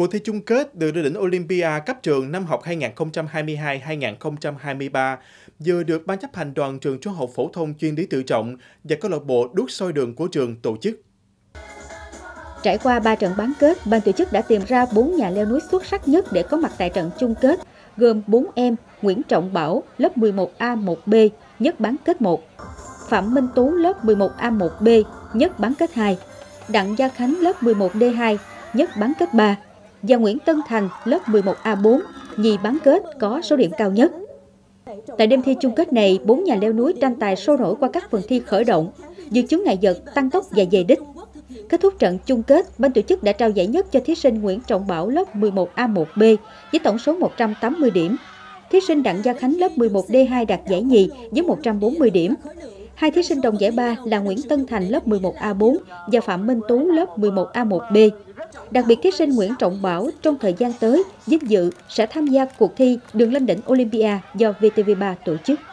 Cuộc thi chung kết đường đua đỉnh Olympia cấp trường năm học 2022-2023 vừa được Ban chấp hành đoàn trường Trung học phổ thông chuyên Lý Tự Trọng và câu lạc bộ Đuốc soi đường của trường tổ chức. Trải qua 3 trận bán kết, ban tổ chức đã tìm ra 4 nhà leo núi xuất sắc nhất để có mặt tại trận chung kết, gồm 4 em Nguyễn Trọng Bảo lớp 11A1B nhất bán kết 1, Phạm Minh Tú lớp 11A1B nhất bán kết 2, Đặng Gia Khánh lớp 11D2 nhất bán kết 3 và Nguyễn Tân Thành lớp 11A4 nhì bán kết có số điểm cao nhất. Tại đêm thi chung kết này, 4 nhà leo núi tranh tài sôi nổi qua các phần thi khởi động, vượt chướng ngại vật, tăng tốc và về đích. Kết thúc trận chung kết, ban tổ chức đã trao giải nhất cho thí sinh Nguyễn Trọng Bảo lớp 11A1B với tổng số 180 điểm. Thí sinh Đặng Gia Khánh lớp 11D2 đạt giải nhì với 140 điểm. Hai thí sinh đồng giải ba là Nguyễn Tân Thành lớp 11A4 và Phạm Minh Tú lớp 11A1B. Đặc biệt, thí sinh Nguyễn Trọng Bảo trong thời gian tới vinh dự sẽ tham gia cuộc thi Đường lên đỉnh Olympia do VTV3 tổ chức.